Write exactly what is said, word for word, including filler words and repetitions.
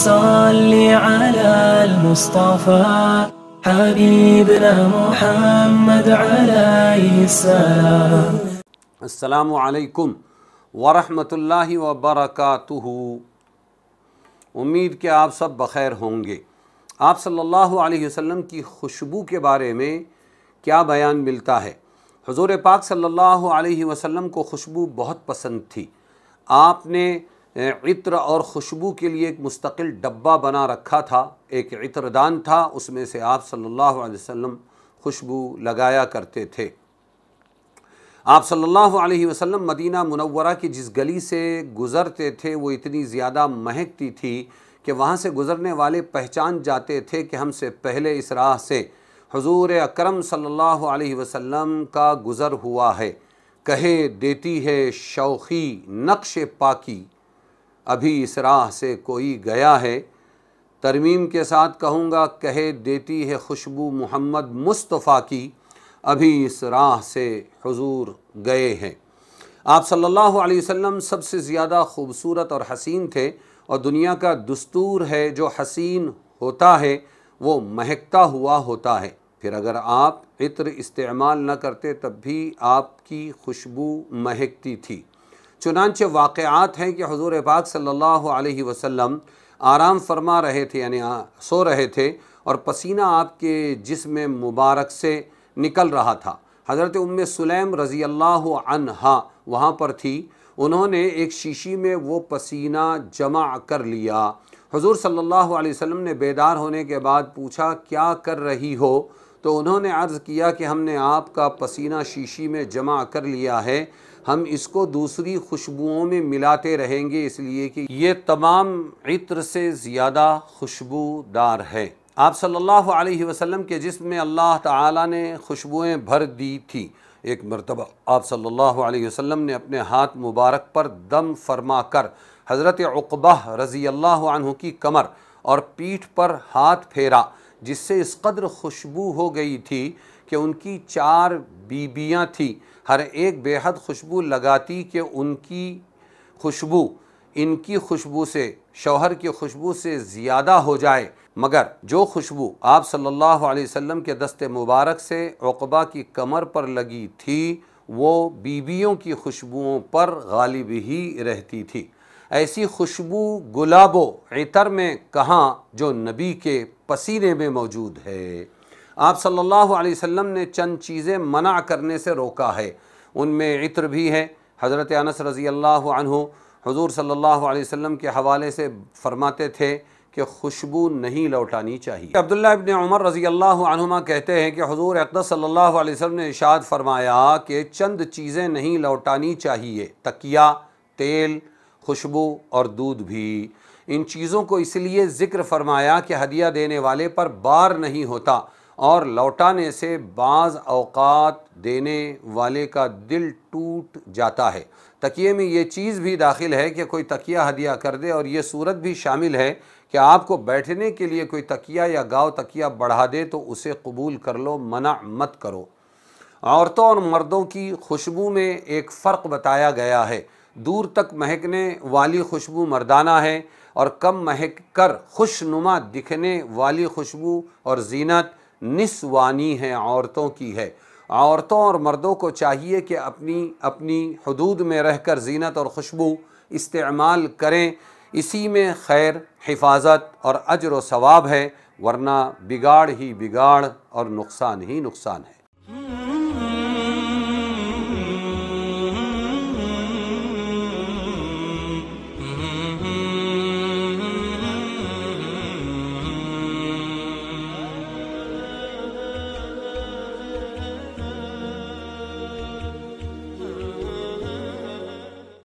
صل على المصطفى حبيبنا محمد عليه السلام. السلام عليكم ورحمة الله وبركاته. امید کہ آپ سب بخیر ہوں گے. آپ صلی اللہ علیہ وسلم کی خوشبو کے بارے میں کیا بیان ملتا ہے؟ حضور پاک صلی اللہ علیہ وسلم کو خوشبو بہت پسند تھی. آپ نے عطر اور خوشبو کے لیے ایک مستقل ڈبہ بنا رکھا تھا، ایک عطر دان تھا، اس میں سے آپ صلی اللہ علیہ وسلم خوشبو لگایا کرتے تھے. آپ صلی اللہ علیہ وسلم مدینہ منورہ کی جس گلی سے گزرتے تھے وہ اتنی زیادہ مہکتی تھی کہ وہاں سے گزرنے والے پہچان جاتے تھے کہ ہم سے پہلے اس راہ سے حضور اکرم صلی اللہ علیہ وسلم کا گزر ہوا ہے. کہے دیتی ہے شوخی نقش پاکی، ابھی اس راہ سے کوئی گیا ہے. ترمیم کے ساتھ کہوں گا کہے دیتی ہے خوشبو محمد مصطفیٰ کی، ابھی اس راہ سے حضور گئے ہیں. آپ صلی اللہ علیہ وسلم سب سے زیادہ خوبصورت اور حسین تھے، اور دنیا کا دستور ہے جو حسین ہوتا ہے وہ مہکتا ہوا ہوتا ہے. پھر اگر آپ عطر استعمال نہ کرتے تب بھی آپ کی خوشبو مہکتی تھی. چنانچہ واقعات ہیں کہ حضور پاک صلی اللہ علیہ وسلم آرام فرما رہے تھے، یعنی سو رہے تھے، اور پسینہ آپ کے جسم مبارک سے نکل رہا تھا. حضرت ام سلیم رضی اللہ عنہا وہاں پر تھی، انہوں نے ایک شیشی میں وہ پسینہ جمع کر لیا. حضور صلی اللہ علیہ وسلم نے بیدار ہونے کے بعد پوچھا کیا کر رہی ہو؟ تو انہوں نے عرض کیا کہ ہم نے آپ کا پسینہ شیشی میں جمع کر لیا ہے، ہم اس کو دوسری خوشبوؤں میں ملاتے رہیں گے، اس لیے کہ یہ تمام عطر سے زیادہ خوشبودار ہے. آپ صلی اللہ علیہ وسلم کے جسم میں اللہ تعالیٰ نے خوشبوئیں بھر دی تھی. ایک مرتبہ آپ صلی اللہ علیہ وسلم نے اپنے ہاتھ مبارک پر دم فرما کر حضرت عقبہ رضی اللہ عنہ کی کمر اور پیٹھ پر ہاتھ پھیرا، جس سے اس قدر خوشبو ہو گئی تھی کہ ان کی چار بیبیاں تھیں، ہر ایک بے حد خوشبو لگاتی کہ ان کی خوشبو ان کی خوشبو سے، شوہر کی خوشبو سے زیادہ ہو جائے. مگر جو خوشبو آپ صلی اللہ علیہ وسلم کے دست مبارک سے عقبہ کی کمر پر لگی تھی وہ بیبیوں کی خوشبوؤں پر غالب ہی رہتی تھی. ایسی خوشبو گلاب و عطر میں کہاں جو نبی کے پسینے میں موجود ہے. آپ صلی اللہ علیہ وسلم نے چند چیزیں منع کرنے سے روکا ہے، ان میں عطر بھی ہے. حضرت انس رضی اللہ عنہ حضور صلی اللہ علیہ وسلم کے حوالے سے فرماتے تھے کہ خوشبو نہیں لوٹانی چاہیے. عبداللہ ابن عمر رضی اللہ عنہما کہتے ہیں کہ حضور اقدس صلی اللہ علیہ وسلم نے ارشاد فرمایا کہ چند چیزیں نہیں لوٹانی چاہیے، تکیہ، تیل، خوشبو اور دودھ بھی. ان چیزوں کو اس لیے ذکر فرمایا کہ ہدیہ دینے والے پر بار نہیں ہوتا اور لوٹانے سے بعض اوقات دینے والے کا دل ٹوٹ جاتا ہے. تکیہ میں یہ چیز بھی داخل ہے کہ کوئی تکیہ ہدیہ کر دے، اور یہ صورت بھی شامل ہے کہ آپ کو بیٹھنے کے لیے کوئی تکیہ یا گاؤ تکیہ بڑھا دے تو اسے قبول کر لو، منع مت کرو. عورتوں اور مردوں کی خوشبو میں ایک فرق بتایا گیا ہے. دور تک مہکنے والی خوشبو مردانہ ہے، اور کم مہک کر خوشنما دکھنے والی خوشبو اور زینت نسوانی ہے، عورتوں کی ہے. عورتوں اور مردوں کو چاہیے کہ اپنی اپنی حدود میں رہ کر زینت اور خوشبو استعمال کریں، اسی میں خیر، حفاظت اور اجر و ثواب ہے، ورنہ بگاڑ ہی بگاڑ اور نقصان ہی نقصان ہے.